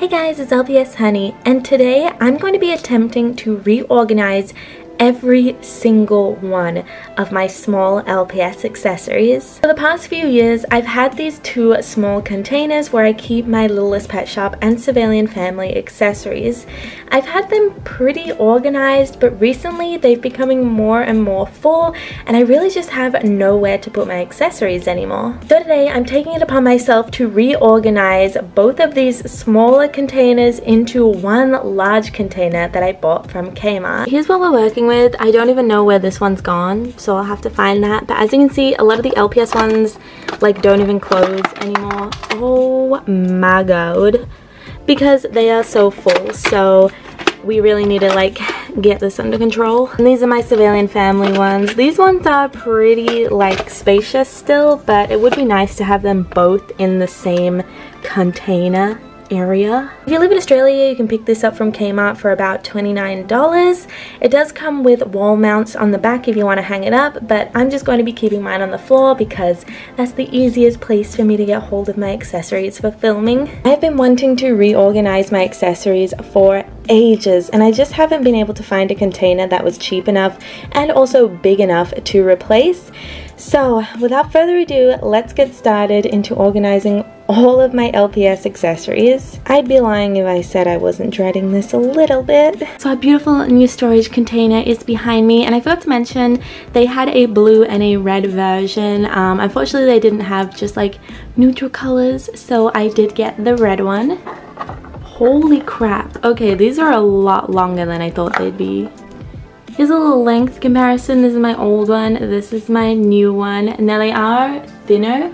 Hey guys, it's LPS Honey, and today I'm going to be attempting to reorganize every single one of my small LPS accessories. For the past few years, I've had these two small containers where I keep my Littlest Pet Shop and Sylvanian Family accessories. I've had them pretty organized, but recently they've becoming more and more full, and I really just have nowhere to put my accessories anymore. So today, I'm taking it upon myself to reorganize both of these smaller containers into one large container that I bought from Kmart. Here's what we're working with. I don't even know where this one's gone, so I'll have to find that. But as you can see, a lot of the LPS ones like don't even close anymore. Oh my god, because they are so full, so we really need to like get this under control. And these are my Sylvanian Family ones. These ones are pretty like spacious still, but it would be nice to have them both in the same container area. If you live in Australia, you can pick this up from Kmart for about $29. It does come with wall mounts on the back if you want to hang it up, but I'm just going to be keeping mine on the floor because that's the easiest place for me to get hold of my accessories for filming. I've been wanting to reorganize my accessories for ages, and I just haven't been able to find a container that was cheap enough and also big enough to replace. So without further ado, let's get started into organizing all of my LPS accessories. I'd be lying if I said I wasn't dreading this a little bit. So our beautiful new storage container is behind me, and I forgot to mention they had a blue and a red version. Unfortunately, they didn't have just like neutral colors, so I did get the red one. Holy crap. Okay, these are a lot longer than I thought they'd be. Here's a little length comparison. This is my old one. This is my new one. Now they are thinner,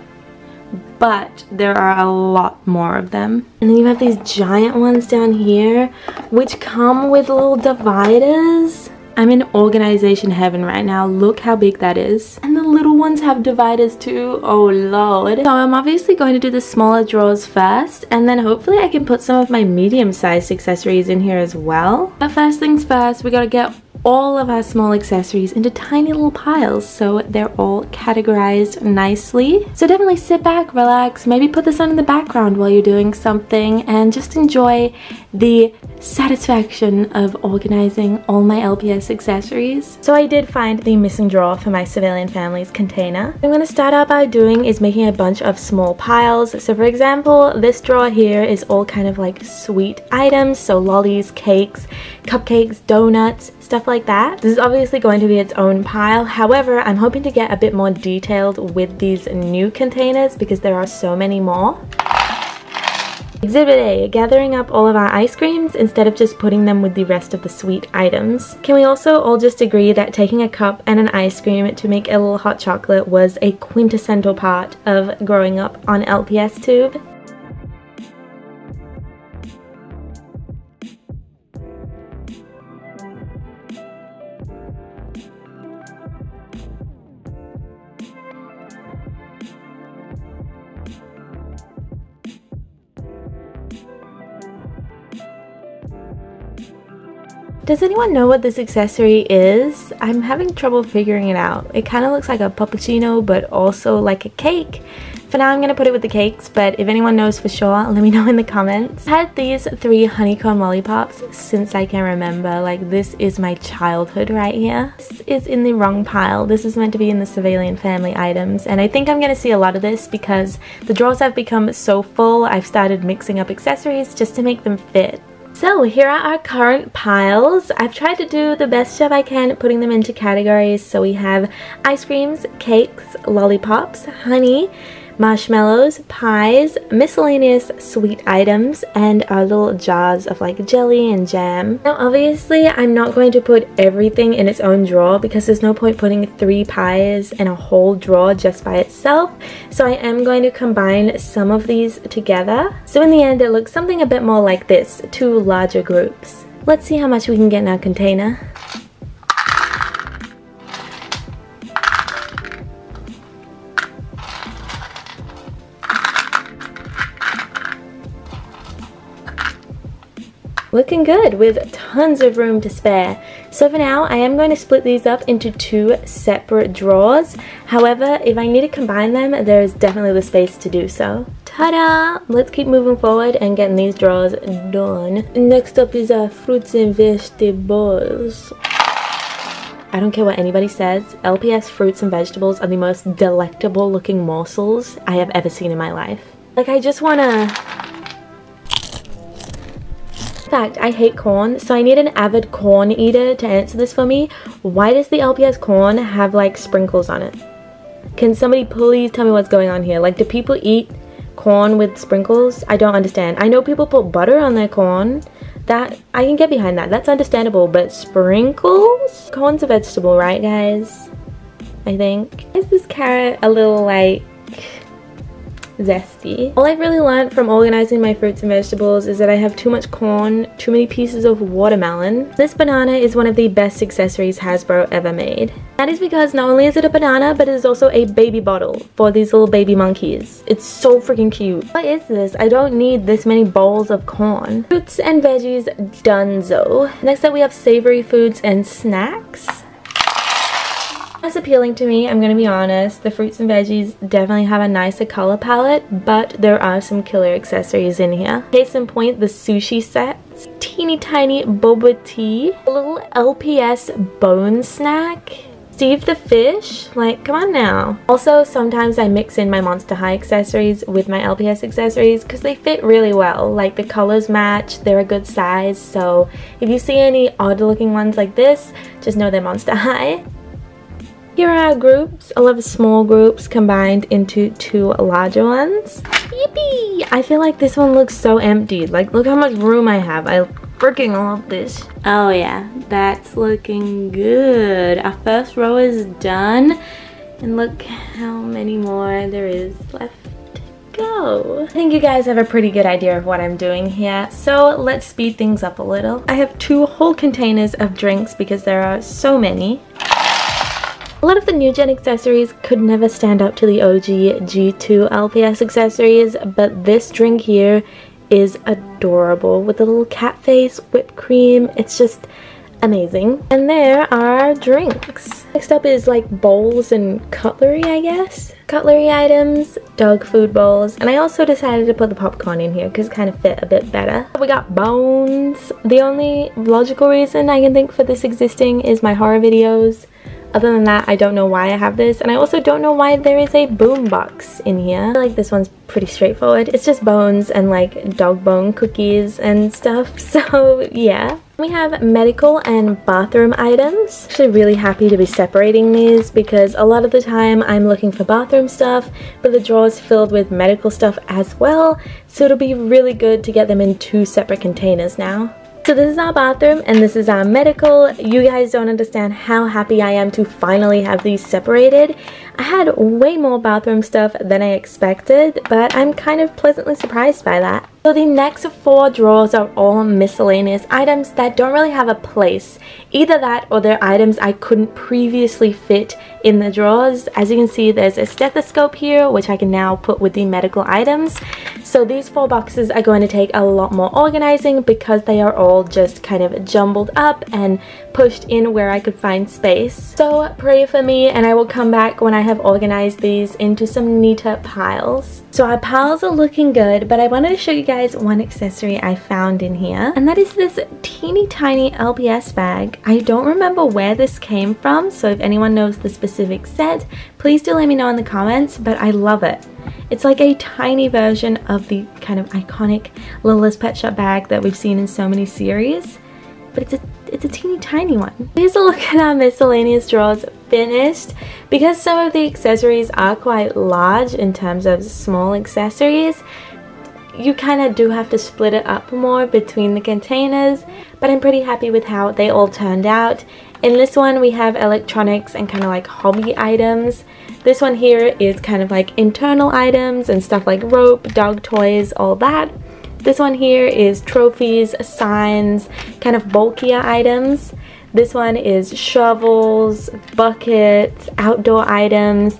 but there are a lot more of them. And then you have these giant ones down here, which come with little dividers. I'm in organization heaven right now. Look how big that is. And the little ones have dividers too. Oh lord. So I'm obviously going to do the smaller drawers first, and then hopefully I can put some of my medium-sized accessories in here as well. But first things first, we gotta get all of our small accessories into tiny little piles so they're all categorized nicely. So definitely sit back, relax, maybe put this on in the background while you're doing something, and just enjoy the satisfaction of organizing all my LPS accessories. So I did find the missing drawer for my Sylvanian Families container. What I'm going to start out by doing is making a bunch of small piles. So for example, this drawer here is all kind of like sweet items, so lollies, cakes, cupcakes, donuts, stuff like that. This is obviously going to be its own pile. However, I'm hoping to get a bit more detailed with these new containers because there are so many more. Exhibit A, gathering up all of our ice creams instead of just putting them with the rest of the sweet items. Can we also all just agree that taking a cup and an ice cream to make a little hot chocolate was a quintessential part of growing up on LPS Tube? Does anyone know what this accessory is? I'm having trouble figuring it out. It kind of looks like a puppuccino, but also like a cake. For now, I'm going to put it with the cakes, but if anyone knows for sure, let me know in the comments. I've had these three honeycomb lollipops since I can remember. Like, this is my childhood right here. This is in the wrong pile. This is meant to be in the Sylvanian Family items, and I think I'm going to see a lot of this because the drawers have become so full, I've started mixing up accessories just to make them fit. So here are our current piles. I've tried to do the best job I can at putting them into categories. So we have ice creams, cakes, lollipops, honey, marshmallows, pies, miscellaneous sweet items, and our little jars of like jelly and jam. Now obviously I'm not going to put everything in its own drawer because there's no point putting three pies in a whole drawer just by itself, so I am going to combine some of these together. So in the end it looks something a bit more like this, two larger groups. Let's see how much we can get in our container. Looking good with tons of room to spare. So for now, I am going to split these up into two separate drawers. However, if I need to combine them, there is definitely the space to do so. Ta-da! Let's keep moving forward and getting these drawers done. Next up is our fruits and vegetables. I don't care what anybody says, LPS fruits and vegetables are the most delectable looking morsels I have ever seen in my life. Like, I just wanna... In fact, I hate corn, so I need an avid corn eater to answer this for me. Why does the LPS corn have like sprinkles on it? Can somebody please tell me what's going on here? Like, do people eat corn with sprinkles? I don't understand. I know people put butter on their corn. That, I can get behind that. That's understandable, but sprinkles? Corn's a vegetable, right guys? I think. Is this carrot a little like... zesty. All I've really learned from organizing my fruits and vegetables is that I have too much corn, too many pieces of watermelon. This banana is one of the best accessories Hasbro ever made. That is because not only is it a banana, but it is also a baby bottle for these little baby monkeys. It's so freaking cute. What is this? I don't need this many bowls of corn. Fruits and veggies donezo. Next up we have savory foods and snacks. That's appealing to me, I'm gonna be honest. The fruits and veggies definitely have a nicer color palette, but there are some killer accessories in here. Case in point, the sushi sets, teeny tiny boba tea, a little LPS bone snack, Steve the fish, like come on now. Also, sometimes I mix in my Monster High accessories with my LPS accessories because they fit really well. Like, the colors match, they're a good size, so if you see any odd looking ones like this, just know they're Monster High. Here are our groups. I love small groups combined into two larger ones. Yippee! I feel like this one looks so empty. Like, look how much room I have. I freaking love this. Oh yeah, that's looking good. Our first row is done. And look how many more there is left. Go. I think you guys have a pretty good idea of what I'm doing here, so let's speed things up a little. I have two whole containers of drinks because there are so many. A lot of the new gen accessories could never stand up to the OG G2 LPS accessories, but this drink here is adorable with a little cat face, whipped cream. It's just amazing. And there are our drinks. Next up is like bowls and cutlery, I guess. Cutlery items, dog food bowls, and I also decided to put the popcorn in here because it kind of fit a bit better. We got bones. The only logical reason I can think for this existing is my horror videos. Other than that, I don't know why I have this, and I also don't know why there is a boombox in here. I feel like this one's pretty straightforward. It's just bones and like dog bone cookies and stuff, so yeah. We have medical and bathroom items. Actually really happy to be separating these because a lot of the time I'm looking for bathroom stuff, but the drawer's filled with medical stuff as well, so it'll be really good to get them in two separate containers now. So this is our bathroom and this is our medical. You guys don't understand how happy I am to finally have these separated. I had way more bathroom stuff than I expected, but I'm kind of pleasantly surprised by that. So the next four drawers are all miscellaneous items that don't really have a place. Either that or they're items I couldn't previously fit in the drawers. As you can see, there's a stethoscope here, which I can now put with the medical items. So these four boxes are going to take a lot more organizing because they are all just kind of jumbled up and pushed in where I could find space. So pray for me and I will come back when I have organized these into some neater piles. So our piles are looking good, but I wanted to show you guys one accessory I found in here, and that is this teeny tiny LPS bag. I don't remember where this came from, so if anyone knows the specific set, please do let me know in the comments, but I love it. It's like a tiny version of the kind of iconic Littlest Pet Shop bag that we've seen in so many series, but it's a teeny tiny one. Here's a look at our miscellaneous drawers finished. Because some of the accessories are quite large in terms of small accessories, you kind of do have to split it up more between the containers, but I'm pretty happy with how they all turned out. In this one we have electronics and kind of like hobby items. This one here is kind of like internal items and stuff like rope, dog toys, all that. This one here is trophies, signs, kind of bulkier items. This one is shovels, buckets, outdoor items.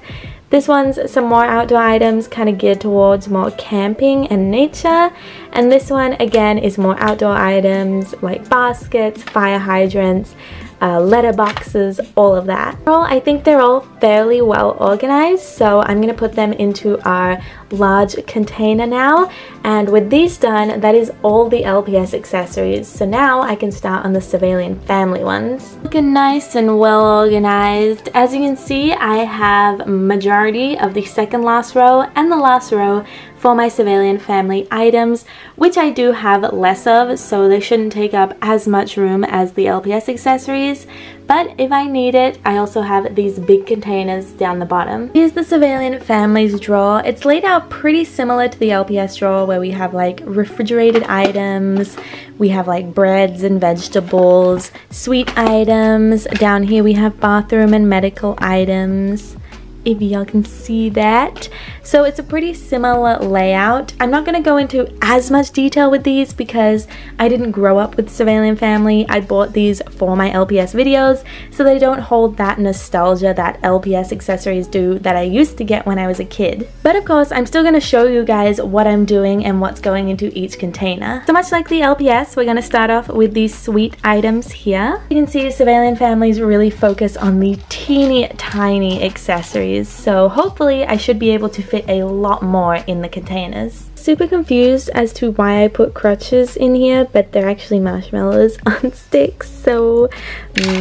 This one's some more outdoor items kind of geared towards more camping and nature. And this one again is more outdoor items like baskets, fire hydrants, letter boxes, all of that. Overall, I think they're all fairly well organized, so I'm going to put them into our large container now. And with these done, that is all the LPS accessories. So now I can start on the Sylvanian family ones. Looking nice and well organized. As you can see, I have majority of the second last row and the last row for my Sylvanian family items, which I do have less of, so they shouldn't take up as much room as the LPS accessories. But if I need it, I also have these big containers down the bottom. Here's the Sylvanian Families drawer. It's laid out pretty similar to the LPS drawer, where we have like refrigerated items, we have like breads and vegetables, sweet items. Down here we have bathroom and medical items, if y'all can see that. So it's a pretty similar layout. I'm not gonna go into as much detail with these because I didn't grow up with Sylvanian Family. I bought these for my LPS videos, so they don't hold that nostalgia that LPS accessories do that I used to get when I was a kid. But of course, I'm still gonna show you guys what I'm doing and what's going into each container. So much like the LPS, we're gonna start off with these sweet items here. You can see Sylvanian Families really focus on the teeny tiny accessories, so hopefully I should be able to fit a lot more in the containers. Super confused as to why I put crutches in here, but they're actually marshmallows on sticks, so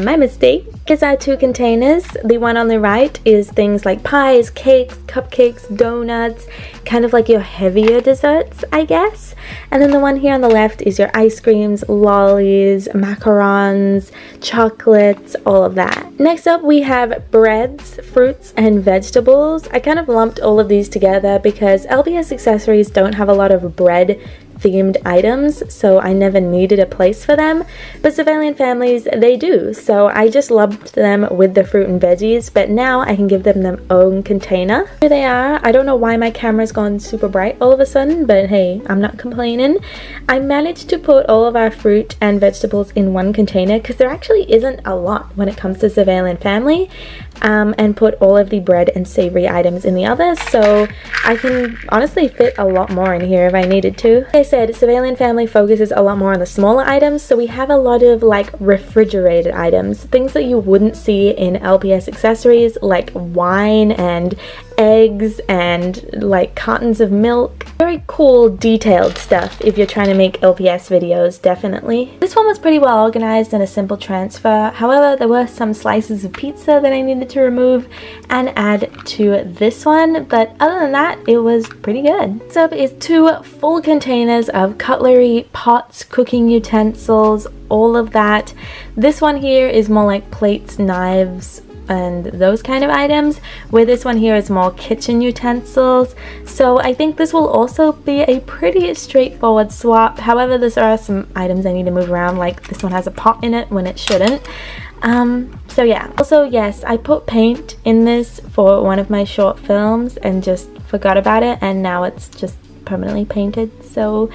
my mistake. Here's our two containers. The one on the right is things like pies, cakes, cupcakes, donuts, kind of like your heavier desserts, I guess. And then the one here on the left is your ice creams, lollies, macarons, chocolates, all of that. Next up we have breads, fruits, and vegetables. I kind of lumped all of these together because LPS accessories don't have a lot of bread themed items, so I never needed a place for them, but Sylvanian Families, they do, so I just lumped them with the fruit and veggies, but now I can give them their own container. Here they are. I don't know why my camera's gone super bright all of a sudden, but hey, I'm not complaining. I managed to put all of our fruit and vegetables in one container because there actually isn't a lot when it comes to Sylvanian Family, and put all of the bread and savory items in the other, so I can honestly fit a lot more in here if I needed to. Like I said, Sylvanian Family focuses a lot more on the smaller items, so we have a lot of like refrigerated items, things that you wouldn't see in LPS accessories, like wine and eggs and like cartons of milk. Very cool detailed stuff if you're trying to make LPS videos, definitely. This one was pretty well organized and a simple transfer. However, there were some slices of pizza that I needed to remove and add to this one, but other than that, it was pretty good. Next up is two full containers of cutlery, pots, cooking utensils, all of that. This one here is more like plates, knives, and those kind of items, where this one here is more kitchen utensils. So I think this will also be a pretty straightforward swap. However, there are some items I need to move around, like this one has a pot in it when it shouldn't. So yeah. Also, yes, I put paint in this for one of my short films and just forgot about it, and now it's just permanently painted, so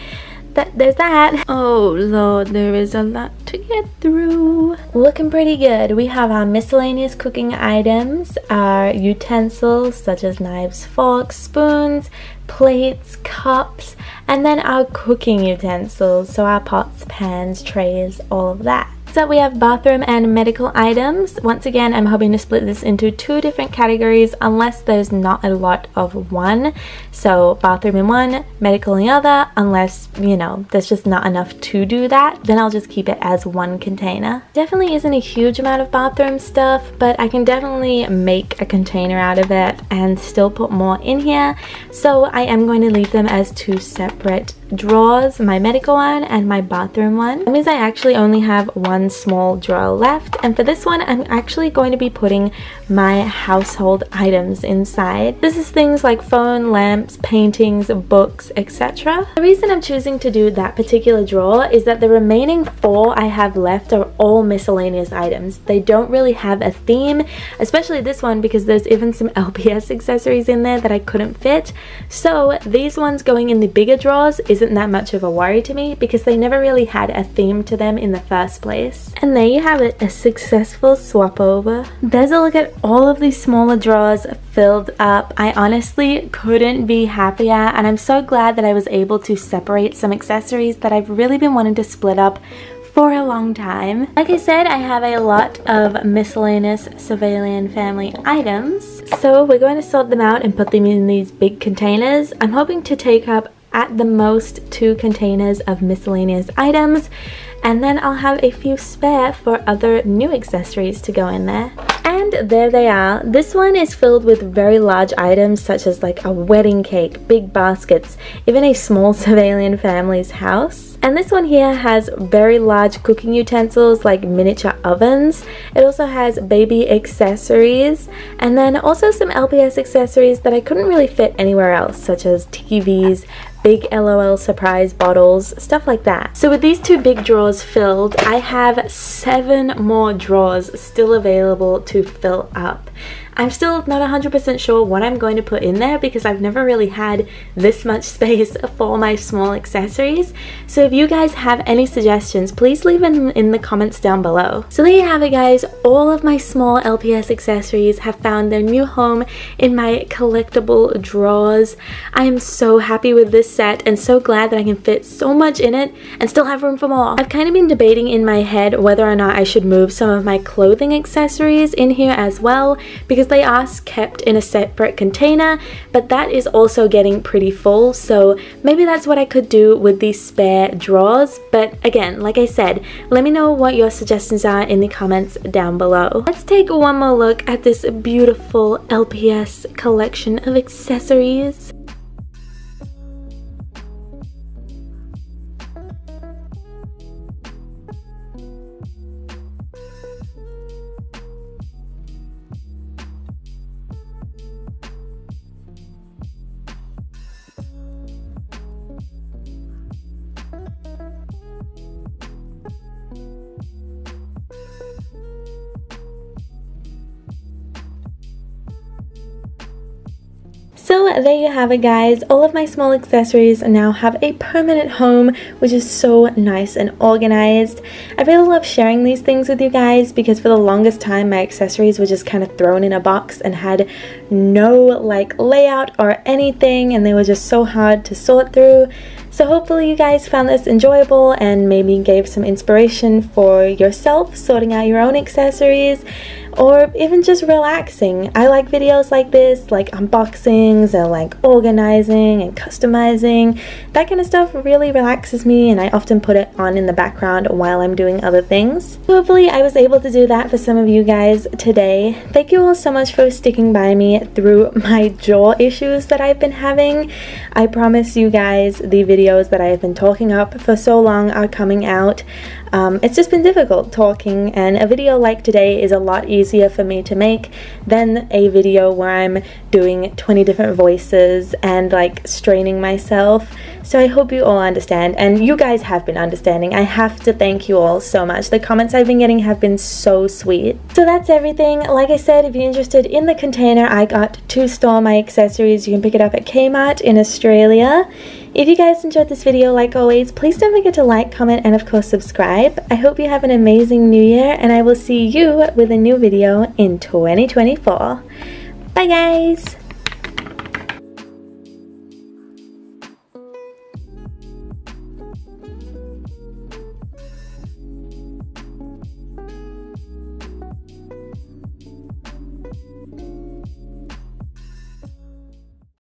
there's that. Oh lord, there is a lot to get through. Looking pretty good. We have our miscellaneous cooking items, our utensils such as knives, forks, spoons, plates, cups, and then our cooking utensils, so our pots, pans, trays, all of that. So we have bathroom and medical items. Once again, I'm hoping to split this into two different categories unless there's not a lot of one. So bathroom in one, medical in the other, unless, you know, there's just not enough to do that, then I'll just keep it as one container. Definitely isn't a huge amount of bathroom stuff, but I can definitely make a container out of it and still put more in here. So I am going to leave them as two separate drawers, my medical one and my bathroom one. That means I actually only have one small drawer left, and for this one I'm actually going to be putting my household items inside. This is things like phone, lamps, paintings, books, etc. The reason I'm choosing to do that particular drawer is that the remaining four I have left are all miscellaneous items. They don't really have a theme, especially this one, because there's even some LPS accessories in there that I couldn't fit. So these ones going in the bigger drawers is isn't that much of a worry to me because they never really had a theme to them in the first place. And there you have it, a successful swap over. There's a look at all of these smaller drawers filled up. I honestly couldn't be happier, and I'm so glad that I was able to separate some accessories that I've really been wanting to split up for a long time. Like I said, I have a lot of miscellaneous Sylvanian family items. So we're going to sort them out and put them in these big containers. I'm hoping to take up at the most 2 containers of miscellaneous items, and then I'll have a few spare for other new accessories to go in there. And there they are. This one is filled with very large items such as like a wedding cake, big baskets, even a small Sylvanian family's house. And this one here has very large cooking utensils like miniature ovens. It also has baby accessories and then also some LPS accessories that I couldn't really fit anywhere else, such as TVs, big LOL surprise bottles, stuff like that. So with these 2 big drawers filled, I have 7 more drawers still available to fill up. I'm still not 100% sure what I'm going to put in there because I've never really had this much space for my small accessories. So if you guys have any suggestions, please leave them in the comments down below. So there you have it guys, all of my small LPS accessories have found their new home in my collectible drawers. I am so happy with this set and so glad that I can fit so much in it and still have room for more. I've kind of been debating in my head whether or not I should move some of my clothing accessories in here as well, because they are kept in a separate container, but that is also getting pretty full, so maybe that's what I could do with these spare drawers. But again, like I said, let me know what your suggestions are in the comments down below. Let's take one more look at this beautiful LPS collection of accessories. So there you have it guys, all of my small accessories now have a permanent home, which is so nice and organized. I really love sharing these things with you guys because for the longest time my accessories were just kind of thrown in a box and had no like layout or anything, and they were just so hard to sort through. So hopefully you guys found this enjoyable and maybe gave some inspiration for yourself sorting out your own accessories or even just relaxing. I like videos like this, like unboxings and like organizing and customizing. That kind of stuff really relaxes me and I often put it on in the background while I'm doing other things. Hopefully I was able to do that for some of you guys today. Thank you all so much for sticking by me through my jaw issues that I've been having. I promise you guys the videos that I have been talking up for so long are coming out. It's just been difficult talking, and a video like today is a lot easier for me to make than a video where I'm doing 20 different voices and like straining myself. So I hope you all understand, and you guys have been understanding. I have to thank you all so much. The comments I've been getting have been so sweet. So that's everything. Like I said, if you're interested in the container I got to store my accessories, you can pick it up at Kmart in Australia. If you guys enjoyed this video, like always, please don't forget to like, comment, and of course subscribe. I hope you have an amazing new year, and I will see you with a new video in 2024. Bye guys!